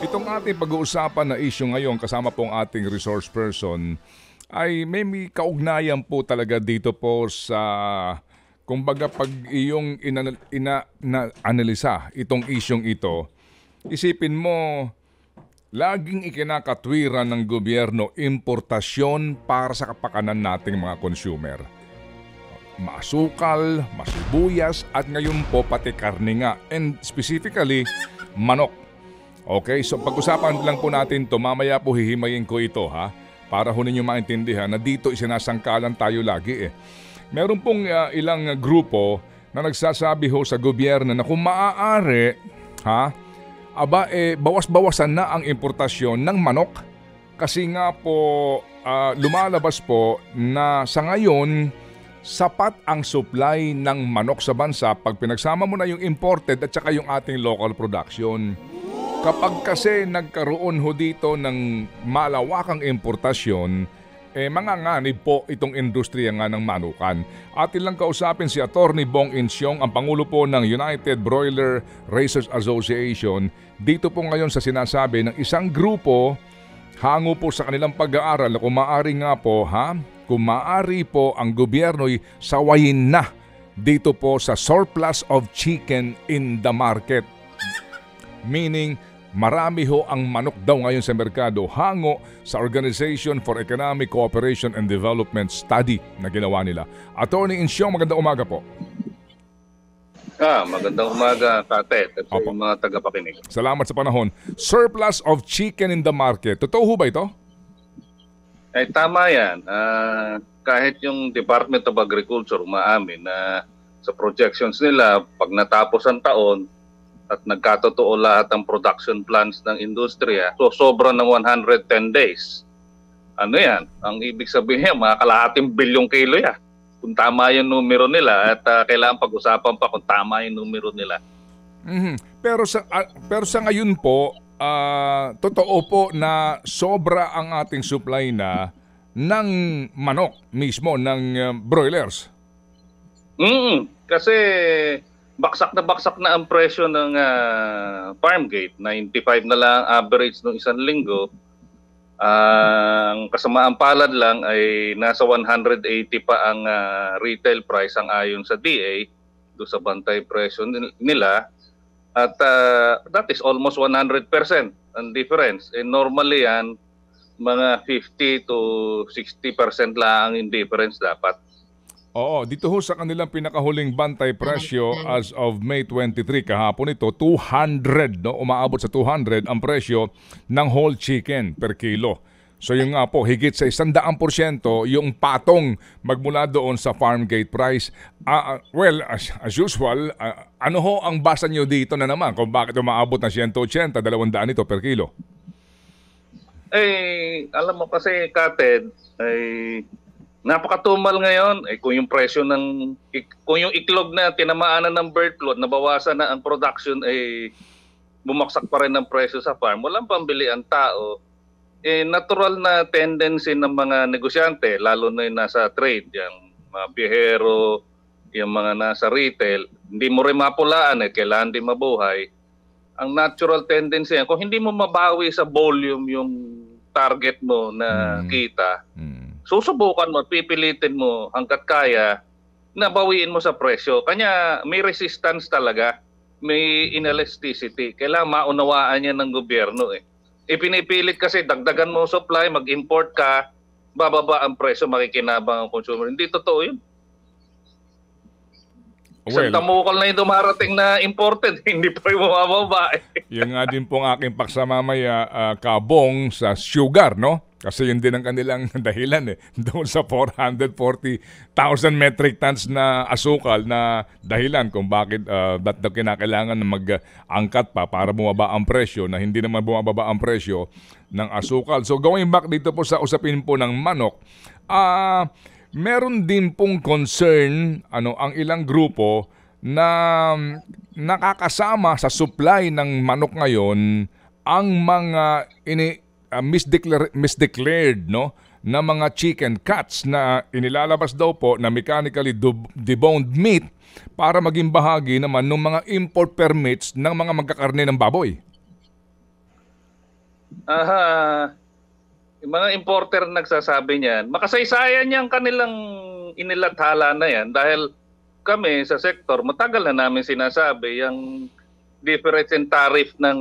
Itong ating pag-uusapan na issue ngayon kasama pong ating resource person ay may kaugnayan po talaga dito po sa kumbaga pag iyong ina-analisa itong isyong ito, isipin mo laging ikinakatwiran ng gobyerno importasyon para sa kapakanan nating mga consumer. Masukal, masibuyas at ngayon po pati karne nga and specifically manok. Okay, so pag-usapan lang po natin ito. Mamaya po hihimayin ko ito ha, para ho ninyo maintindihan na dito isinasangkalan tayo lagi eh. Meron pong ilang grupo na nagsasabi ho sa gobyerno na kung maaari ha, aba eh bawas-bawasan na ang importasyon ng manok. Kasi nga po lumalabas po na sa ngayon sapat ang supply ng manok sa bansa pag pinagsama mo na yung imported at saka yung ating local production. Kapag kasi nagkaroon ho dito ng malawakang importasyon, manganganib po itong industriya nga ng manukan. Atin lang kausapin si Atty. Bong Inciong, ang Pangulo po ng United Broiler Raisers Association. Dito po ngayon sa sinasabi ng isang grupo, hango po sa kanilang pag-aaral na kung maaari nga po, ha? Kung maaari po ang gobyerno'y sawayin na dito po sa surplus of chicken in the market. Meaning, marami ho ang manok daw ngayon sa merkado, hango sa Organization for Economic Cooperation and Development study na ginawa nila. Atty. Inciong, magandang umaga po. Magandang umaga, Tate, at sa mga tagapakinig. Salamat sa panahon. Surplus of chicken in the market. Totoo ho ba ito? Ay, tama yan. Kahit yung Department of Agriculture umaamin na sa projections nila, pag natapos ang taon, at nagkatotoo lahat ang production plans ng industriya, so sobra ng 110 days. Ano yan? Ang ibig sabihin, mga kalahating bilyong kilo yan. Kung tama yung numero nila at kailangan pag-usapan pa kung tama yung numero nila. Mm-hmm. Pero sa ngayon po, totoo po na sobra ang ating supply na ng manok mismo, ng broilers. Kasi baksak na ang presyo ng farm gate, 95 na lang average ng isang linggo. Ang kasamaan palad lang ay nasa 180 pa ang retail price ang ayon sa DA, do sa bantay presyo nila. At that is almost 100% ang difference. And normally yan, mga 50 to 60% lang ang difference dapat. Oo, dito ho sa kanilang pinakahuling bantay presyo as of May 23 kahapon ito, 200, no? Umaabot sa 200 ang presyo ng whole chicken per kilo. So yung nga po, higit sa 100% yung patong magmula doon sa farm gate price. Well, as usual, ano ho ang basa nyo dito na naman kung bakit umaabot na 180, 200 ito per kilo? Eh, alam mo kasi, Kated, eh, napakatumal ngayon eh, kung yung presyo ng kung yung iklog na tinamaan na ng bird flu, nabawasan na ang production ay eh, bumaksak pa rin ang presyo sa farm, walang pambili ang tao. Eh natural na tendency ng mga negosyante, lalo na yung nasa trade, yung mga biyahero, yung mga nasa retail, hindi mo rin mapulaan eh, kailangan din mabuhay. Ang natural tendency yan, kung hindi mo mabawi sa volume yung target mo na kita, susubukan mo, pipilitin mo hanggat kaya, nabawiin mo sa presyo. Kanya may resistance talaga, may inelasticity. Kailangan maunawaan yan ng gobyerno eh. Ipinipilit kasi, dagdagan mo supply, mag-import ka, bababa ang presyo, makikinabang ang consumer. Hindi totoo yun. Well, isang tamukol na yung dumarating na imported, hindi pa yung mababa eh. Yung nga din pong aking paksa mamaya, Kabong, sa sugar, no? Kasi yun din ang kanilang dahilan eh. Doon sa 440,000 metric tons na asukal na dahilan kung bakit kinakailangan na mag-angkat pa para bumaba ang presyo na hindi naman bumababa ang presyo ng asukal. So going back dito po sa usapin po ng manok, meron din pong concern ang ilang grupo na nakakasama sa supply ng manok ngayon ang mga misdeclared, no, na mga chicken cuts na inilalabas daw po na mechanically deboned meat para maging bahagi naman ng mga import permits ng mga magkakarne ng baboy. Yung mga importer nagsasabi niyan, makasaysayan niya ang kanilang inilathala na yan dahil kami sa sektor, matagal na namin sinasabi yung difference in tariff ng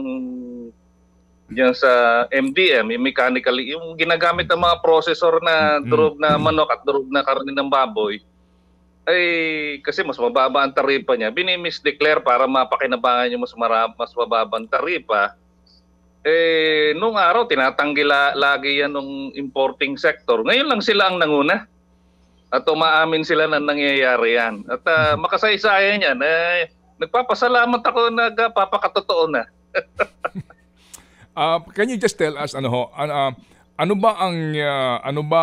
diyan sa MDM, yung mechanically, yung ginagamit ng mga processor na durog na manok at durog na karne ng baboy, ay kasi mas mababa ang taripa niya. Binimisdeclare para mapakinabangan yung mas mababang taripa. Eh, nung araw, tinatanggi lagi yan ng importing sector. Ngayon lang sila ang nanguna. At umaamin sila na nangyayari yan. At makasaysayan yan. Eh, nagpapasalamat ako na papakatotoo na. Can you just tell us ano ba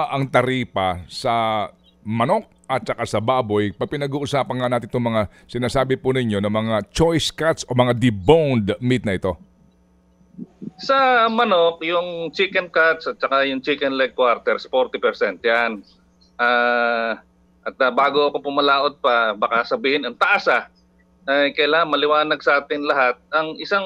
ang taripa sa manok at saka sa baboy? Pag pinag-uusapan nga natin itong mga sinasabi po ninyo na mga choice cuts o mga deboned meat na ito. Sa manok, yung chicken cuts at saka yung chicken leg quarters, 40% yan. Bago ako pumalaot pa, baka sabihin, ang taas kailangan maliwanag sa atin lahat. Ang isang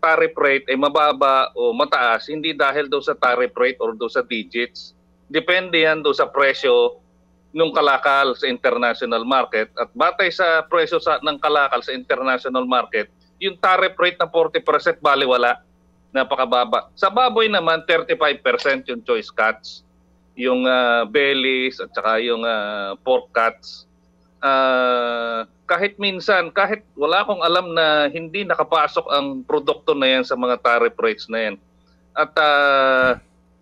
tariff rate ay mababa o mataas, hindi dahil daw sa tariff rate or daw sa digits. Depende yan daw sa presyo ng kalakal sa international market. At batay sa presyo ng kalakal sa international market, yung tariff rate na 40% baliwala. Napakababa. Sa baboy naman, 35% yung choice cuts. Yung bellies at saka yung pork cuts. Kahit minsan, kahit wala akong alam na hindi nakapasok ang produkto na yan sa mga tariff rates na yan. At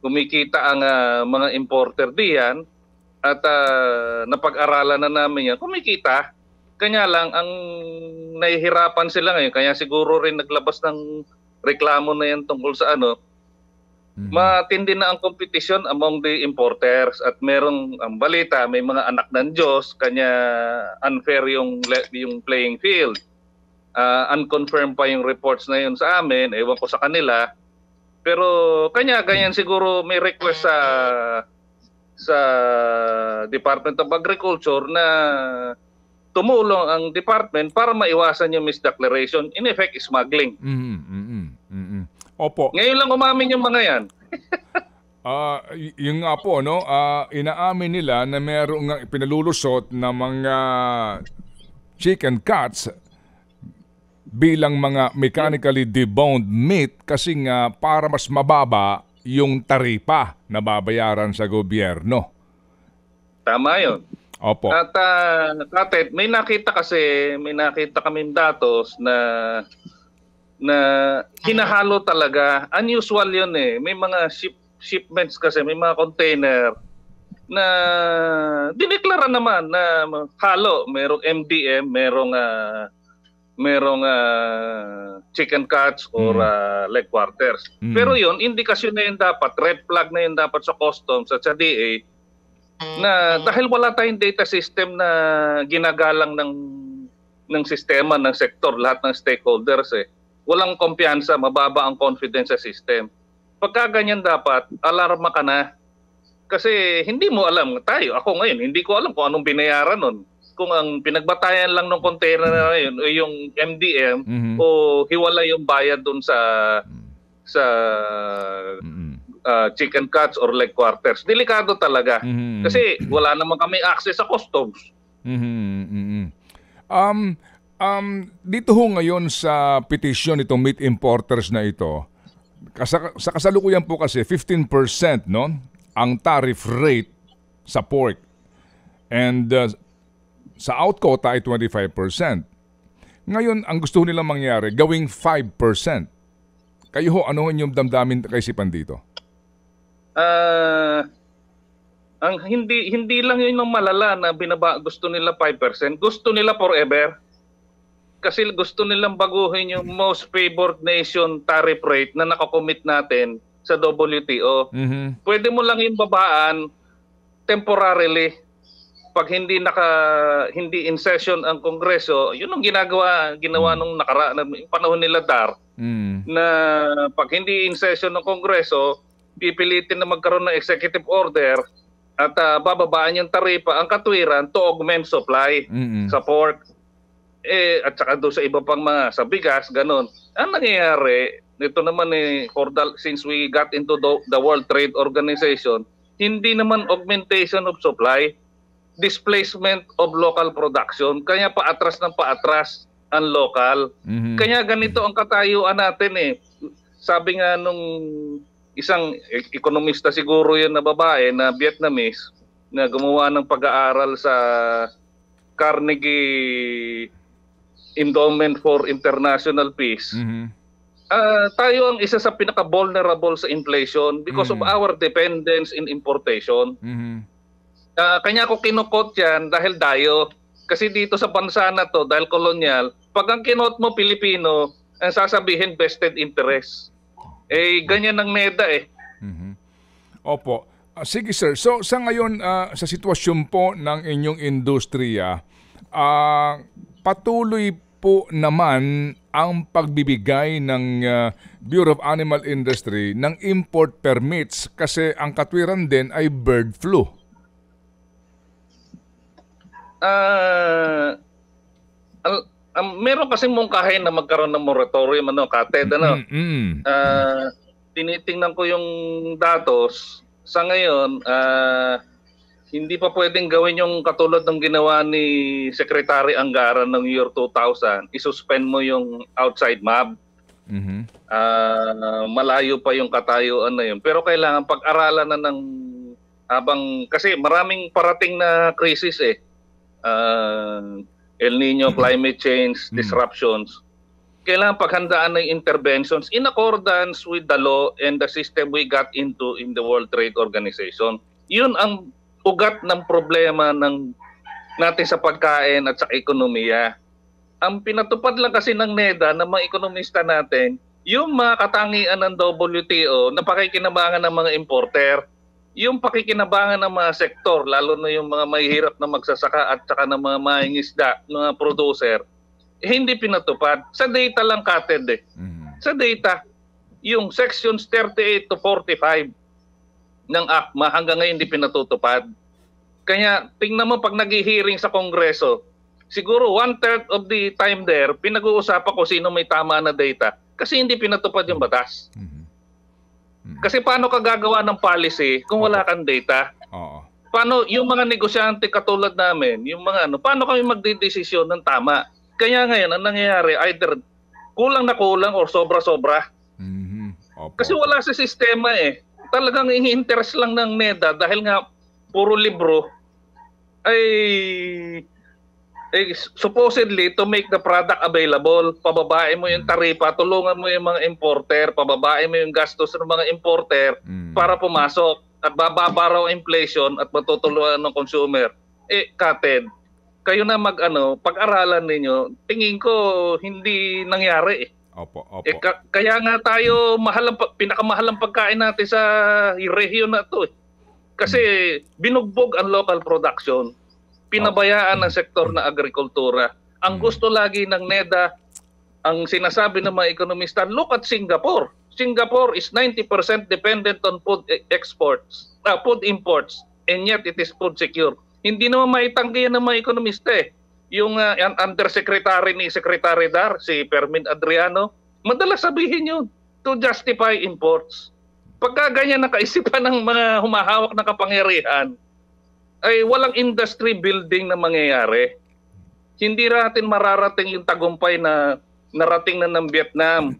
kumikita ang mga importer diyan at napag-aralan na namin yan. Kumikita. Kanya lang, ang nahihirapan sila ngayon. Kaya siguro rin naglabas ng reklamo na yan tungkol sa ano. Matindi na ang competition among the importers at merong ang balita, may mga anak ng Diyos, kanya unfair yung playing field. Unconfirmed pa yung reports na yun sa amin, ewan ko sa kanila. Pero kanya ganyan siguro may request sa Department of Agriculture na tumulong ang department para maiwasan yung misdeclaration, in effect smuggling. Opo. Ngayon lang umamin yung mga yan. Yung nga po, no? Inaamin nila na mayroong pinalulusot na mga chicken cuts bilang mga mechanically deboned meat kasi nga para mas mababa yung taripa na babayaran sa gobyerno. Tama yun. Opo. At Katet, may nakita kaming datos na hinahalo talaga. Unusual yun eh. May mga shipments kasi, may mga container na dineklara naman na halo. Merong MDM, merong chicken cuts or leg quarters. Pero yun, indikasyon na yun dapat, red flag na yun dapat sa customs at sa DA na dahil wala tayong data system na ginagalang ng sistema, ng sektor, lahat ng stakeholders eh. Walang kumpiyansa, mababa ang confidence sa system. Pagka ganyan dapat, alarma ka na. Kasi hindi mo alam, ako ngayon, hindi ko alam kung anong binayaran nun. Kung ang pinagbatayan lang ng container na yun, o yung MDM, o hiwala yung bayad dun sa chicken cuts or leg quarters. Delikado talaga. Kasi wala naman kami access sa customs. Dito ho ngayon sa petisyon itong meat importers na ito, sa kasalukuyan po kasi 15% no, ang tariff rate sa pork and sa out quota ay 25%. Ngayon, ang gusto nilang mangyari, gawing 5%. Kayo ho, ano ang inyong damdamin kaisipan dito? Ang hindi lang yun ang malala na gusto nila 5%. Gusto nila forever. Kasi gusto nilang baguhin yung most favored nation tariff rate na nakakommit natin sa WTO. Pwede mo lang yung babaan temporarily. Pag hindi in session ang Kongreso, yun ang ginawa nung panahon nila Dar. Na pag hindi in session ng Kongreso, pipilitin na magkaroon ng executive order at bababaan yung taripa, ang katwiran to augment supply sa pork. At saka doon sa iba pang mga, sa bigas, ganun. Ang nangyayari, Ito naman since we got into the World Trade Organization, hindi naman augmentation of supply, displacement of local production. Kaya paatras ng paatras ang local. Mm-hmm. Kaya ganito ang katayuan natin eh. Sabi nga nung isang ekonomista siguro yun na babae na Vietnamese na gumawa ng pag-aaral sa Carnegie Indowment for International Peace. Mm-hmm. Tayo ang isa sa pinaka-vulnerable sa inflation because of our dependence in importation. Kanya ko kinukot yan dahil dayo. Kasi dito sa bansa na to, dahil kolonyal, pag ang kinot mo Pilipino, ang sasabihin vested interest. Eh, ganyan ang NEDA eh. Opo. Sige sir, so sa ngayon, sa sitwasyon po ng inyong industriya, patuloy po naman ang pagbibigay ng Bureau of Animal Industry ng import permits kasi ang katwiran din ay bird flu. Meron kasi mungkahin na magkaroon ng moratorium, ano, Kated, ano? Tinitingnan ko yung datos. Sa ngayon, hindi pa pwedeng gawin yung katulad ng ginawa ni Secretary Angara ng year 2000. Isuspend mo yung outside mob. Malayo pa yung katayuan na yun. Pero kailangan pag-aralan na ng habang... Kasi maraming parating na crisis eh. El Nino, climate change, disruptions. Kailangan paghandaan ng interventions in accordance with the law and the system we got into in the World Trade Organization. Yun ang ugat ng problema ng natin sa pagkain at sa ekonomiya. Ang pinatupad lang kasi ng NEDA ng mga ekonomista natin, yung mga katangian ng WTO na pakikinabangan ng mga importer, yung pakikinabangan ng mga sektor, lalo na yung mga mahihirap na magsasaka at saka ng mga mangingisda, mga producer, hindi pinatupad. Sa data lang, Kated eh. Sa data, yung sections 38 to 45, ng AKMA hanggang ngayon hindi pinatutupad. Kaya tingnan mo pag nag-hearing sa Kongreso, siguro 1/3 of the time there, pinag-uusapan ko sino may tama na data kasi hindi pinatupad yung batas. Kasi paano ka gagawa ng policy kung wala kang data? Paano yung mga negosyante katulad namin, yung mga ano, paano kami magdedesisyon ng tama? Kaya ngayon, ang nangyayari, either kulang na kulang or sobra-sobra. Kasi wala sa sistema eh. Talagang i-interest lang ng NEDA dahil nga puro libro ay supposedly to make the product available, pababae mo yung taripa, tulungan mo yung mga importer, pababae mo yung gastos ng mga importer para pumasok at bababa ang inflation at matutulungan ng consumer. Eh, Kated, kayo na pag-aralan ninyo, tingin ko hindi nangyari eh. Opo. Eh, kaya nga tayo pinakamahalang pagkain natin sa rehiyon na ito eh. Kasi binugbog ang local production, pinabayaan ang sektor na agrikultura. Ang gusto lagi ng NEDA, ang sinasabi ng mga ekonomista, look at Singapore. Singapore is 90% dependent on food exports, food imports, and yet it is food secure. Hindi naman maitanggi yan ng mga ekonomista eh. Yung undersecretary ni Secretary Dar, si Fermin Adriano, madalas sabihin yun, to justify imports. Pagka ganyan nakaisipan ng mga humahawak na kapangyarihan, ay walang industry building na mangyayari. Hindi natin mararating yung tagumpay na narating na ng Vietnam.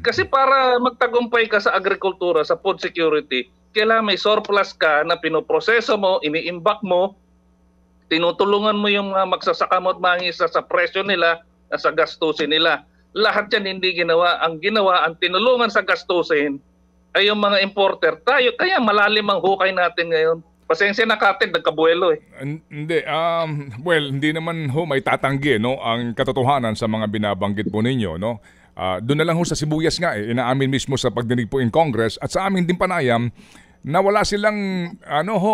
Kasi para magtagumpay ka sa agrikultura, sa food security, kailangan may surplus ka na pinoproseso mo, iniimbak mo, tinutulungan mo yung mga magsasaka mo at mangingisda sa presyo nila at sa gastusin nila. Lahat yan hindi ginawa. Ang ginawa, ang tinulungan sa gastusin ay yung mga importer. Tayo, kaya malalim ang hukay natin ngayon. Pasensya na, Kated, nagkabuelo eh. Hindi, well, hindi naman ho may tatanggi, no, ang katotohanan sa mga binabanggit po ninyo, no. Doon na lang ho sa sibuyas nga eh, inaamin mismo sa pagdinig po in Congress at sa aming din panayam na wala silang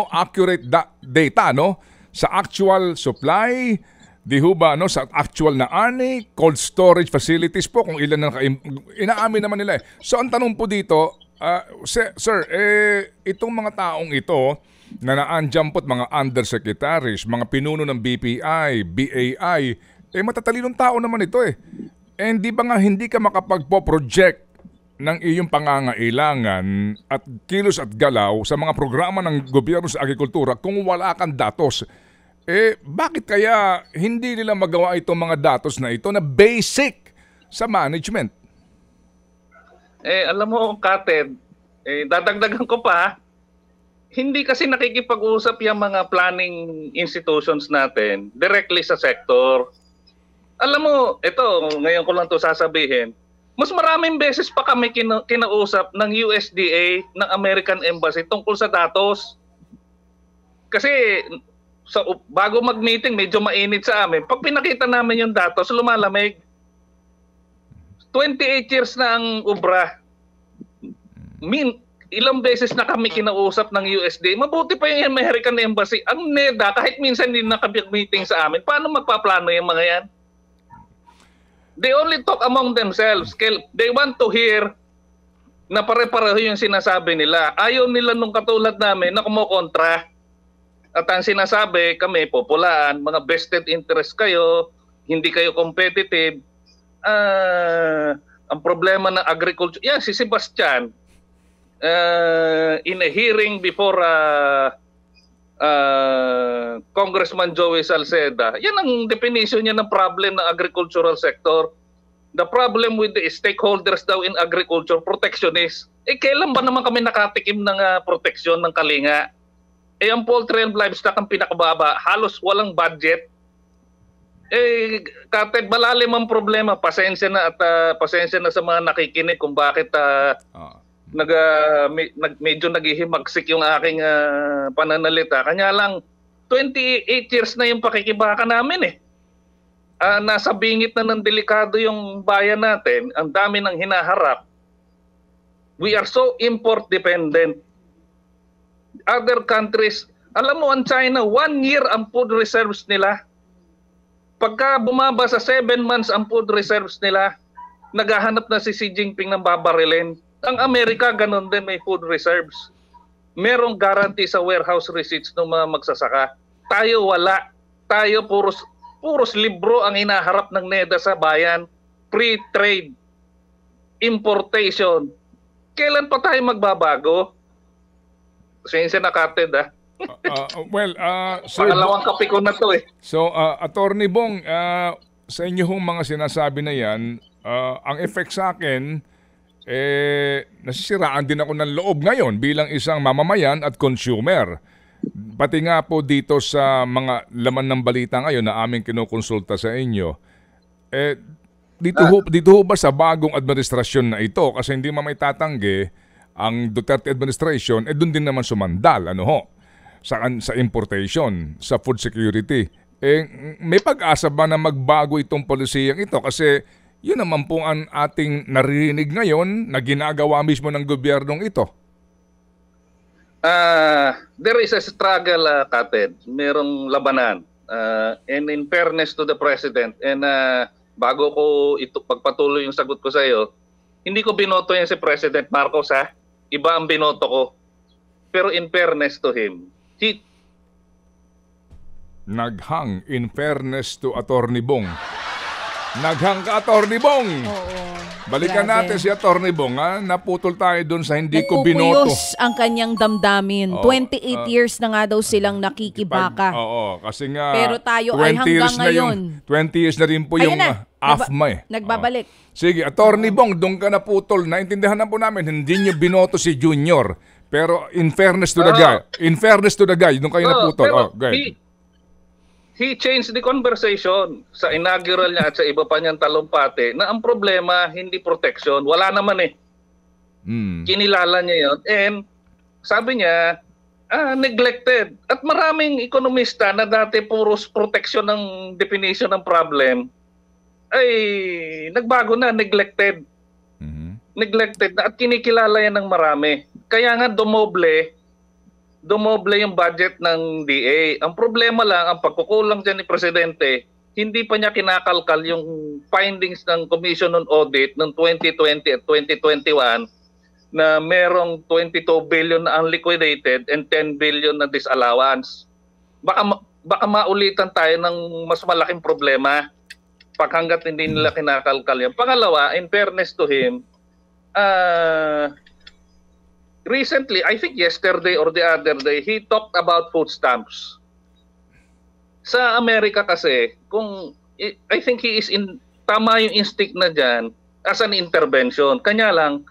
accurate data, no, sa actual supply, di ho ba, no? Sa actual na ani, cold storage facilities po, kung ilan na inaamin naman nila eh. So ang tanong po dito, sir, itong mga taong ito na naandyan po, mga undersecretaries, mga pinuno ng BPI, BAI, matatalinong tao naman ito eh. And di ba nga hindi ka makapagpo-project ng iyong pangangailangan at kilos at galaw sa mga programa ng gobyerno sa agrikultura kung wala kang datos. Eh, bakit kaya hindi nila magawa itong mga datos na ito na basic sa management? Eh, alam mo, Kated, eh, dadagdagan ko pa, hindi kasi nakikipag-usap yung mga planning institutions natin directly sa sector. Alam mo, ito, ngayon ko lang ito sasabihin, mas maraming beses pa kami kinausap ng USDA, ng American Embassy tungkol sa datos. Kasi so, bago mag-meeting, medyo mainit sa amin. Pag pinakita namin yung datos, lumalamig. 28 years na ang obra. Ilang beses na kami kinausap ng USDA. Mabuti pa yung American Embassy. Ang NEDA, kahit minsan din nakapag-meeting sa amin, paano magpaplano yung mga yan? They only talk among themselves. They want to hear na pare-pareho yung sinasabi nila. Ayaw nila nung katulad namin na kumukontra. At ang sinasabi, kami populaan, mga vested interest kayo, hindi kayo competitive. Ang problema ng agriculture, yan si Sebastian, in a hearing before Congressman Joey Salceda, yan ang definition niya ng problem ng agricultural sector. The problem with the stakeholders daw in agriculture, protectionist. Eh, kailan ba naman kami nakatikim ng proteksyon ng kalinga? Eh, ang poultry and livestock ang pinakababa, halos walang budget. Eh, Kated, malalim ang problema. Pasensya na at pasensya na sa mga nakikinig kung bakit medyo naghihimagsik yung aking pananalita. Kanya lang, 28 years na yung pakikibaka namin eh. Nasa bingit na ng delikado yung bayan natin. Ang dami ng hinaharap. We are so import dependent. Other countries, alam mo, ang China, 1 year ang food reserves nila. Pagka bumaba sa 7 months ang food reserves nila, naghahanap na si Xi Jinping ng babarilin. Ang Amerika, ganun din, may food reserves. Merong guarantee sa warehouse receipts ng mga magsasaka. Tayo wala. Tayo puros libro ang hinaharap ng NEDA sa bayan. Pre-trade, importation. Kailan pa tayo magbabago? Sensya na, Kated, ha? Pangalawang kape ko na to, eh. So, Atty. Bong, sa inyong mga sinasabi na yan, ang effect sa akin, eh, nasisiraan din ako ng loob ngayon bilang isang mamamayan at consumer. Pati nga po dito sa mga laman ng balita ngayon na aming kinukonsulta sa inyo, eh, dito ho ba sa bagong administrasyon na ito? Kasi hindi man may tatanggi, ang Duterte administration, eh doon din naman sumandal, ano ho, sa importation, sa food security. Eh, may pag-asa ba na magbago itong polisiyang ito? Kasi yun naman po ang ating naririnig ngayon na ginagawa mismo ng gobyernong ito. There is a struggle, Kated. Merong labanan. And in fairness to the President, and bago ko ito, pagpatuloy yung sagot ko sa iyo, hindi ko binoto yan si President Marcos, ha? Iba ang binoto ko. Pero in fairness to him, naghang in fairness to Atty. Bong. Naghang ka, Atty. Bong! Oo. Balikan natin si Atty. Bong, ha? Naputol tayo dun sa hindi ko binoto. Pupuyos ang kanyang damdamin. Oh, 28 years na nga daw silang nakikibaka. Oo, kasi nga pero tayo ay hanggang ngayon. 20 years na rin po yung AKMA, eh. Nagbabalik. Oh. Sige, Atty. Bong, doon ka na putol. Naintindihan na po namin, hindi niyo binoto si Junior. Pero in fairness to the guy, doon kayo na putol. Oh, he changed the conversation sa inaugural niya at sa iba pa niyang talumpate na ang problema, hindi protection. Wala naman eh. Kinilala niya yun. And sabi niya, neglected. At maraming ekonomista na dati puros protection ng definition ng problem, ay nagbago na, neglected. Neglected na at kinikilala yan ng marami. Kaya nga dumoble yung budget ng DA. Ang problema lang, ang pagkukulang dyan ni Presidente, hindi pa niya kinakalkal yung findings ng Commission on Audit ng 2020 at 2021 na merong 22 billion na unliquidated and 10 billion na disallowance. Baka maulitan tayo ng mas malaking problema pag hanggat hindi nila kinakalkal yan. Pangalawa, in fairness to him, recently, I think yesterday or the other day, he talked about food stamps. Sa Amerika kasi, kung I think he is in tama yung instinct na dyan as an intervention. Kanya lang,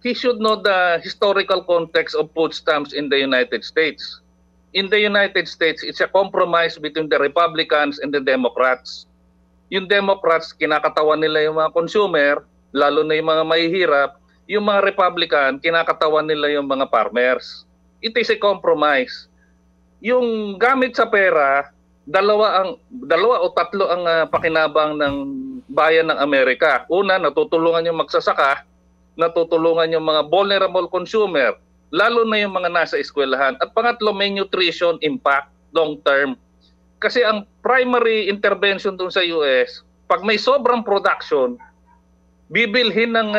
he should know the historical context of food stamps in the United States. In the United States, it's a compromise between the Republicans and the Democrats. Yung Democrats, kinakatawan nila yung mga consumer, lalo na yung mga mahihirap. Yung mga Republican, kinakatawan nila yung mga farmers. It is a compromise. Yung gamit sa pera, dalawa o tatlo ang pakinabang ng bayan ng Amerika. Una, natutulungan yung magsasaka, natutulungan yung mga vulnerable consumer, lalo na yung mga nasa eskwelahan. At pangatlo, may nutrition impact long term. Kasi ang primary intervention dun sa US, pag may sobrang production, bibilhin ng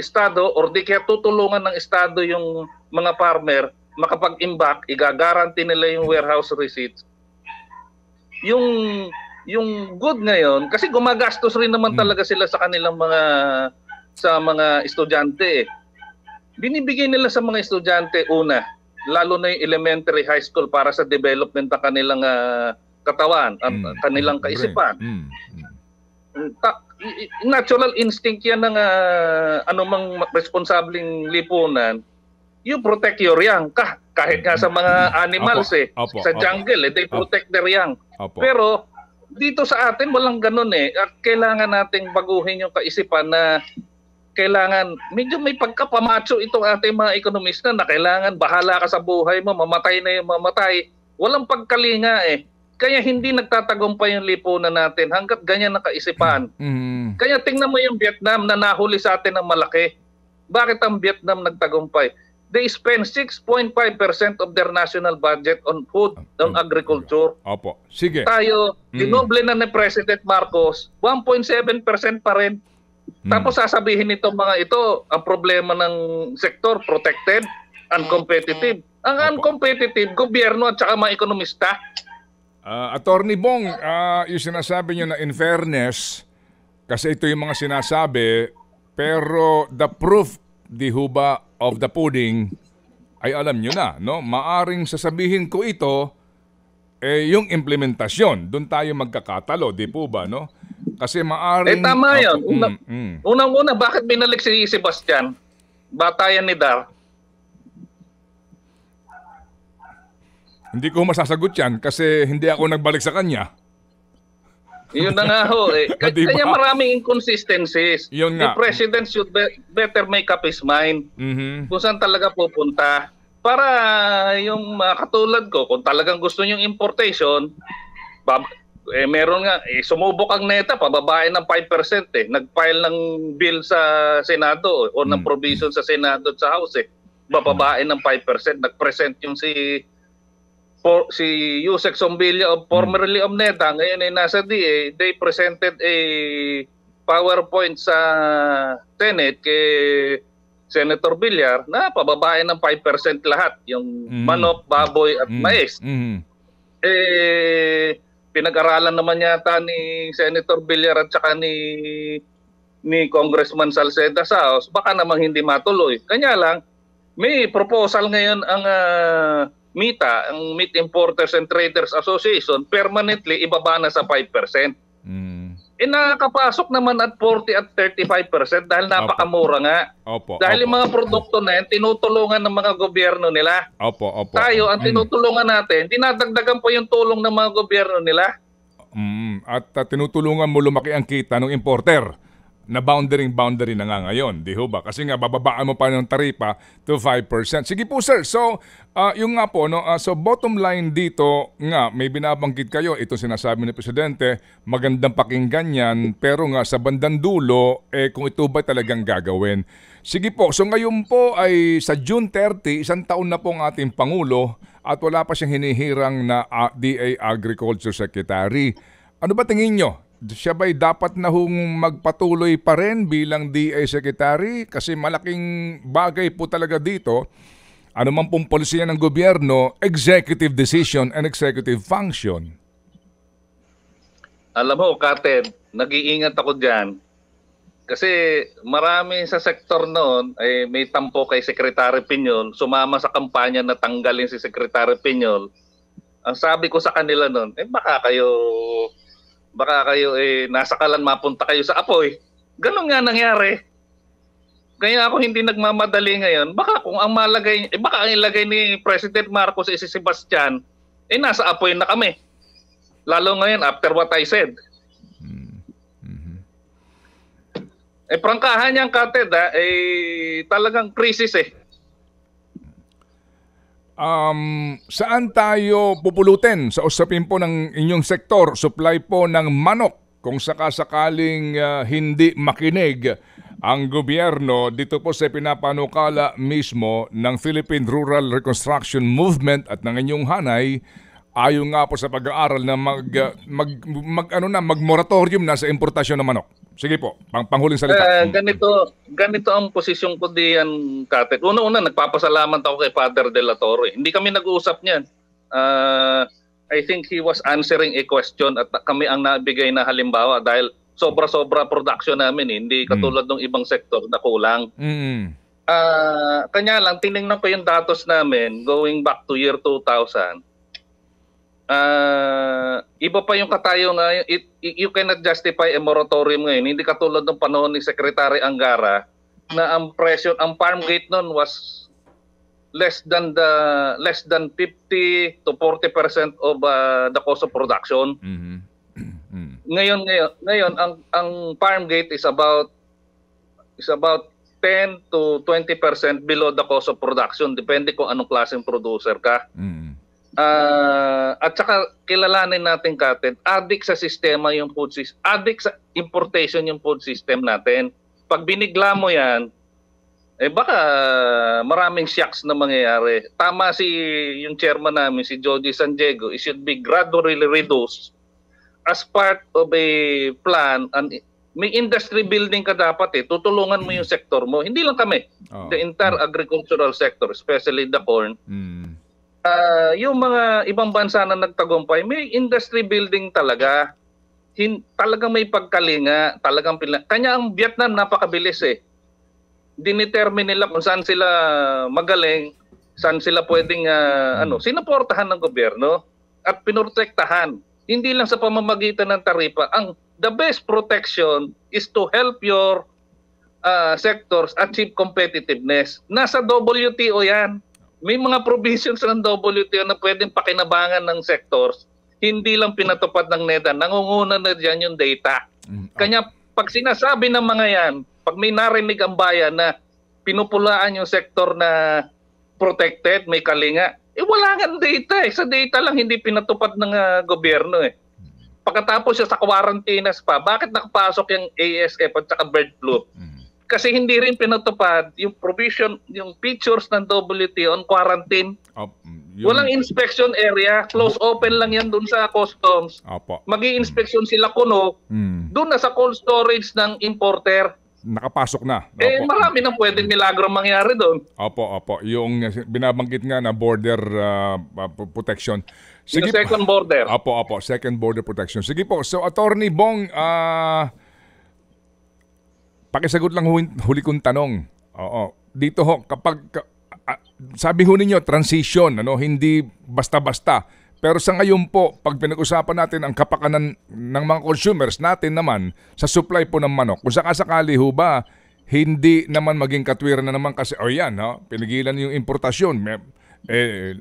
Estado or di kaya tutulungan ng Estado yung mga farmer makapag-imbak, igagaranti nila yung warehouse receipts. Yung good ngayon, kasi gumagastos rin naman talaga sila sa kanilang mga estudyante. Binibigay nila sa mga estudyante una, lalo na yung elementary high school para sa development ng kanilang katawan at kanilang kaisipan. Natural instinct yan ng anumang responsableng lipunan. You protect your young, kahit nga sa mga animals sa jungle, they protect their young. Pero dito sa atin walang ganun at kailangan nating baguhin yung kaisipan na kailangan, medyo may pagkapamacho itong ating mga ekonomista na kailangan bahala ka sa buhay mo, mamatay na yung mamatay. Walang pagkalinga Kaya hindi nagtatagumpay yung lipunan natin hanggat ganyan ang kaisipan. Kaya tingnan mo yung Vietnam na nahuli sa atin ng malaki. Bakit ang Vietnam nagtagumpay? They spend 6.5% of their national budget on food, on agriculture. Opo. Sige. Tayo, dinoble na ni President Marcos, 1.7% pa rin. Tapos sasabihin nito mga ito, ang problema ng sektor, protected, uncompetitive. Ang uncompetitive, gobyerno at saka mga ekonomista. Atty. Bong, yung sinasabi nyo na in fairness, kasi ito yung mga sinasabi, pero the proof di huba of the pudding ay alam nyo na, no? Maaring sasabihin ko ito, yung implementasyon, doon tayo magkakatalo, di po ba, no? Kasi maaring... tama yun. Unang-una, bakit binalik si Sebastian? Batayan ni Dar. Hindi ko masasagot yan kasi hindi ako nagbalik sa kanya. Yun na nga Kaya maraming inconsistencies. Yun nga. The president should better make up his mind kung saan talaga pupunta. Para yung katulad ko, kung talagang gusto niyong importation, meron nga, sumubok ang NEDA, pababae ng 5%. Nag-file ng bill sa Senado o ng provision sa Senado at sa House. Bababae ng 5%. Nag-present yung si Usec. Sombilyo, formerly Omneta, ngayon ay nasa DA, they presented a PowerPoint sa Senate kay Senator Villar na pababae ng 5% lahat, yung manok, baboy at mais. Pinag-aralan naman yata ni Senator Villar at saka ni Congressman Salceda sa House, baka namang hindi matuloy. Kanya lang, may proposal ngayon ang... MITA, ang Meat Importers and Traders Association, permanently ibaba na sa 5%. Nakakapasok naman at 40 at 35% dahil napakamura nga. Dahil yung mga produkto na yan, tinutulungan ng mga gobyerno nila. Tayo, ang tinutulungan natin, dinadagdagan po yung tulong ng mga gobyerno nila. At tinutulungan mo lumaki ang kita ng importer na boundary na nga ngayon, di ho ba? Kasi nga, bababaan mo pa ng taripa to 5%. Sige po, sir. So, yung nga po, no? So bottom line dito nga, may binabanggit kayo, itong sinasabi ni Presidente, magandang pakinggan yan, pero nga sa bandang dulo, kung ito ba talagang gagawin. Sige po, so ngayon po ay sa June 30, isang taon na po ang ating Pangulo at wala pa siyang hinihirang na DA Agriculture Secretary. Ano ba tingin nyo? Siya ba'y dapat na hong magpatuloy pa rin bilang DA Secretary? Kasi malaking bagay po talaga dito, anuman pong polisiya ng gobyerno, executive decision and executive function. Alam mo, Kated, nag-iingat ako dyan. Kasi marami sa sektor noon ay may tampo kay Secretary Pinyol, sumama sa kampanya na tanggalin si Secretary Pinyol. Ang sabi ko sa kanila noon, baka kayo nasa kalan mapunta kayo sa apoy. Ganun nga nangyari. Kaya ako hindi nagmamadali ngayon. Baka kung ang malagay, baka ang ilagay ni President Marcos si Sebastian, nasa apoy na kami. Lalo ngayon after what I said. Prangkahan niyang kated, talagang krisis eh. Saan tayo pupulutin sa usapin po ng inyong sektor? Supply po ng manok kung sakasakaling hindi makinig ang gobyerno dito po sa pinapanukala mismo ng Philippine Rural Reconstruction Movement at ng inyong hanay. Ayon nga po sa pag-aaral na mag-moratorium na sa importasyon ng manok. Sige po, panghuling salita. Ganito ang posisyon ko diyan, Katek. Una-una, nagpapasalamat ako kay Father de la Torre. Hindi kami nag-uusap niyan. I think he was answering a question at kami ang nabigay na halimbawa dahil sobra-sobra production namin. Hindi katulad ng ibang sektor na kulang. Kanya lang, tinignan ko yung datos namin going back to year 2000. Iba pa yung katayo ngayon. You cannot justify a moratorium ngayon. Hindi katulad ng panahon ni Secretary Angara na ang presyo, ang farm gate noon was less than 50 to 40% of the cost of production. Ngayon ang farm gate is about 10 to 20% below the cost of production, depende kung anong klaseng producer ka. At saka kilalanin natin, Kated, adik sa sistema yung food system, adik sa importation yung food system natin. Pag binigla mo yan, baka maraming shocks na mangyayari. Tama yung chairman namin, si Jody San Diego, it should be gradually reduced as part of a plan. May industry building ka dapat eh. Tutulungan mo yung sektor mo. Hindi lang kami. The entire agricultural sector, especially the corn. Yung mga ibang bansa na nagtagumpay, may industry building talaga. Talagang may pagkalinga, talagang kanya ang Vietnam napakabilis eh. Dinetermine nila kung saan sila magaling, saan sila pwedeng sinuportahan ng gobyerno at pinoprotektahan. Hindi lang sa pamamagitan ng taripa. Ang the best protection is to help your sectors achieve competitiveness. Nasa WTO 'yan. May mga provisions ng WTO na pwedeng pakinabangan ng sectors, hindi lang pinatupad ng NEDA. Nangunguna na dyan yung data. Kanya, pag sinasabi ng mga yan, pag may narinig ang bayan na pinupulaan yung sector na protected, may kalinga, wala nga data eh. Sa data lang hindi pinatupad ng gobyerno eh. Pagkatapos siya sa quarantinas pa, bakit nakapasok yung ASF at saka bird flu? Kasi hindi rin pinatupad yung provision, yung features ng WTO on quarantine. Walang inspection area, close open lang yan dun sa customs. Mag-i-inspection sila kuno, dun na sa cold storage ng importer. Nakapasok na. Marami nang pwedeng milagro mangyari doon. Yung binabanggit nga na border protection. Sige yung second border. Second border protection. Sige po, so Atty. Bong, pakisagot lang huli kong tanong. Dito ho, kapag sabi ho ninyo, transition, hindi basta-basta. Pero sa ngayon po, pag pinag-usapan natin ang kapakanan ng mga consumers natin naman sa supply po ng manok, kung sakasakali ho ba, hindi naman maging katwiran na naman kasi, pinigilan yung importasyon,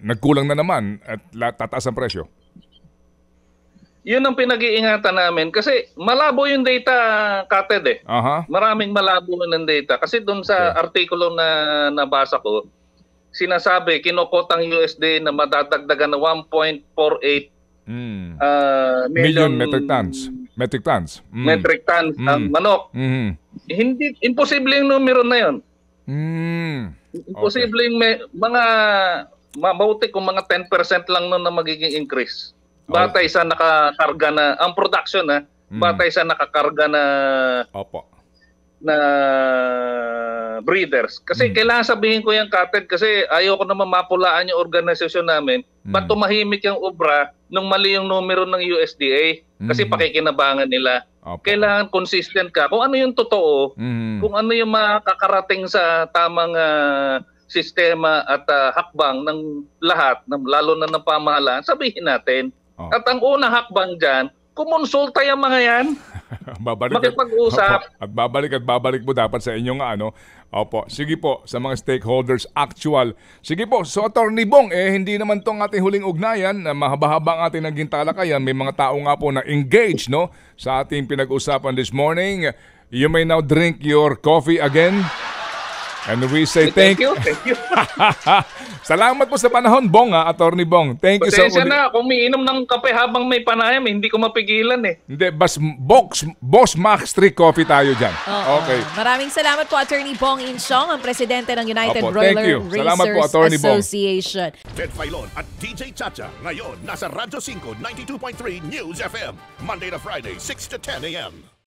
nagkulang na naman at tataas ang presyo. Yun ang pinag-iingatan namin kasi malabo yung data, Kated eh. Maraming malabo ng data. Kasi doon sa artikulo na nabasa ko, sinasabi, kinukot ang USDA na madadagdagan na 1.48 million metric tons. Ang manok. Hindi, imposible yung numero na yun. Imposible yung mabuti kung mga 10% lang nun na magiging increase. Batay sa nakakarga na ang production, batay sa nakakarga na na breeders. Kasi kailangan sabihin ko yung kapit kasi ayoko naman mapulaan yung organisasyon namin. Ba't tumahimik yung obra nung mali yung numero ng USDA? Kasi pakikinabangan nila. Okay. Kailangan consistent ka. Kung ano yung totoo, kung ano yung makakarating sa tamang sistema at hakbang ng lahat, lalo na ng pamahalaan, sabihin natin. Okay. At ang unang hakbang dyan, kumonsulta yung mga yan. Makipag-usap. At babalik po dapat sa inyong ano. Opo, sige po, sa mga stakeholders actual. Sige po, so Atty. Bong, hindi naman itong ating huling ugnayan na mahaba-habang ating naging talakayan. May mga tao nga po na engaged no, sa ating pinag-usapan this morning. You may now drink your coffee again. And we say thank you. Salamat po sa panahon, Bong, Atty. Bong. Thank you so much. Pasensya na, kumiinom ng kape habang may panayam, hindi ko mapigilan eh. Hindi, Boss Max 3 Coffee tayo dyan. Okay. Maraming salamat po, Atty. Bong Inciong, ang presidente ng United Broiler Raisers Association. Ted Failon at DJ ChaCha, ngayon nasa Radyo 5, 92.3 News FM, Monday to Friday, 6 to 10 a.m.